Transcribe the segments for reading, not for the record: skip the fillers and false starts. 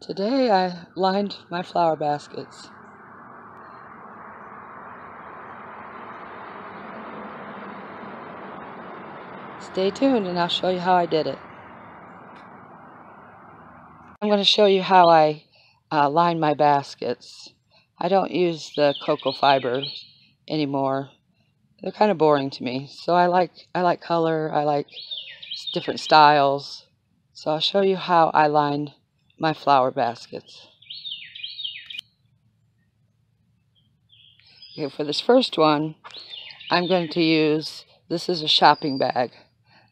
Today I lined my flower baskets. Stay tuned and I'll show you how I did it. I'm going to show you how I line my baskets. I don't use the cocoa fiber anymore. They're kind of boring to me. So I like color, I like different styles. So I'll show you how I line my flower baskets. Okay, for this first one, I'm going to use, this is a shopping bag.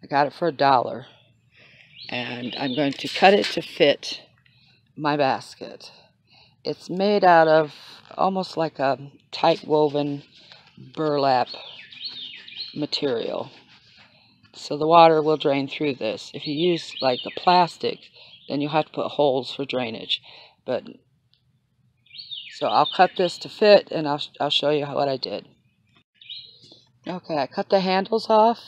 I got it for $1. And I'm going to cut it to fit my basket. It's made out of almost like a tight woven burlap material. So the water will drain through this. If you use like a plastic, then you'll have to put holes for drainage. But so I'll cut this to fit and I'll show you what I did. Okay, I cut the handles off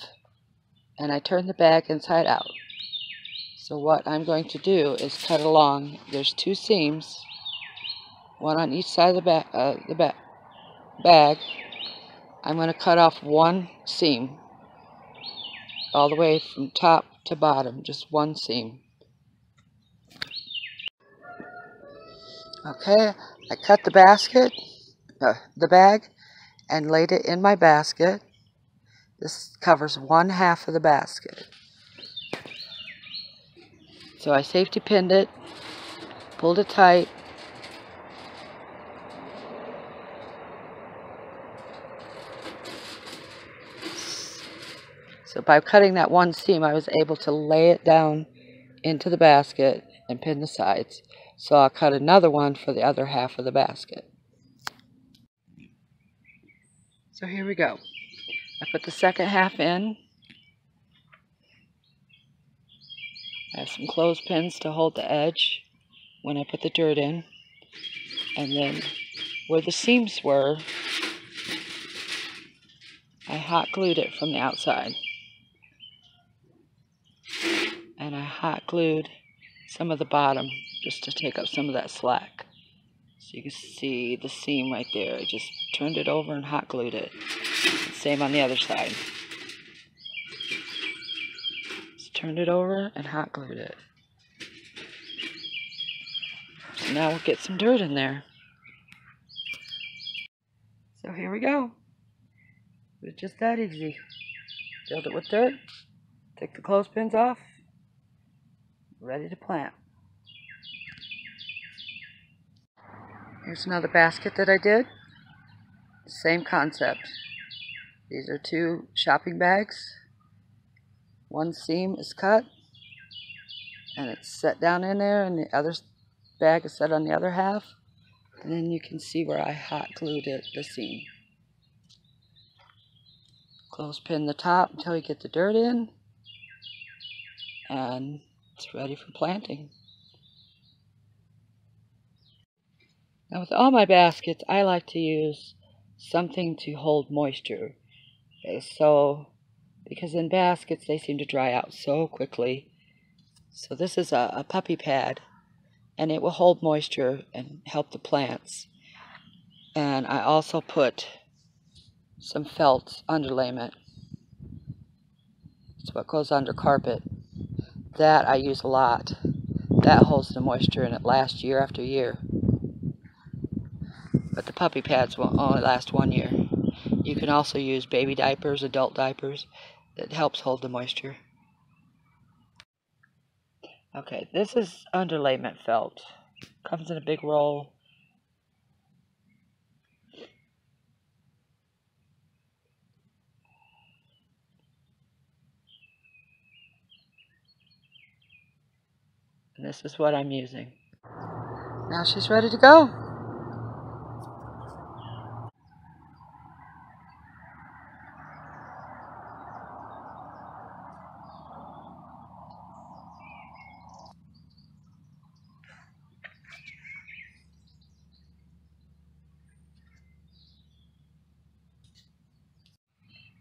and I turned the bag inside out. So what I'm going to do is cut along. There's two seams, one on each side of the bag. I'm going to cut off one seam, all the way from top to bottom, just one seam. Okay, I cut the basket, the bag, and laid it in my basket. This covers one half of the basket. So I safety pinned it, pulled it tight. So by cutting that one seam, I was able to lay it down into the basket and pin the sides. So I'll cut another one for the other half of the basket. So here we go. I put the second half in. I have some clothespins to hold the edge when I put the dirt in. And then where the seams were, I hot glued it from the outside. And I hot glued some of the bottom just to take up some of that slack. So you can see the seam right there. I just turned it over and hot glued it. Same on the other side. Turned it over and hot glued it. So now we'll get some dirt in there. So here we go. It's just that easy. Filled it with dirt. Take the clothespins off. Ready to plant. Here's another basket that I did. Same concept. These are two shopping bags. One seam is cut and it's set down in there, and the other bag is set on the other half, and then you can see where I hot glued it, the seam. Clothespin the top until you get the dirt in, and it's ready for planting. Now with all my baskets, I like to use something to hold moisture. Because in baskets, they seem to dry out so quickly. So this is a puppy pad, and it will hold moisture and help the plants. And I also put some felt underlayment. It's what goes under carpet. That I use a lot. That holds the moisture and it lasts year after year. But the puppy pads will only last 1 year. You can also use baby diapers, adult diapers. It helps hold the moisture. Okay, this is underlayment felt. Comes in a big roll. And this is what I'm using. Now she's ready to go.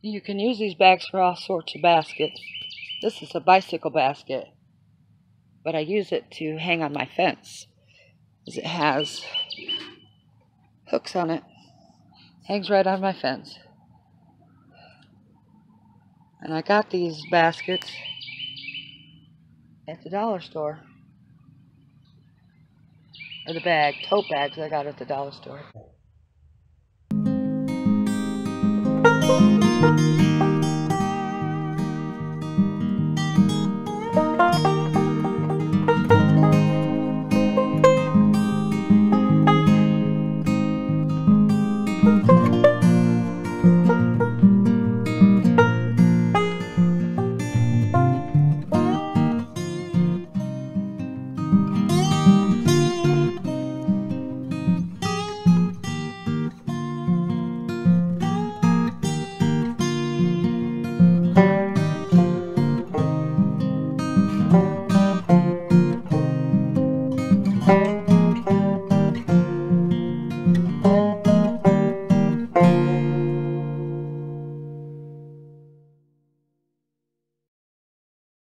You can use these bags for all sorts of baskets. This is a bicycle basket, but I use it to hang on my fence. is it has hooks on it. Hangs right on my fence. And I got these baskets at the dollar store. Or the bag, tote bags I got at the dollar store.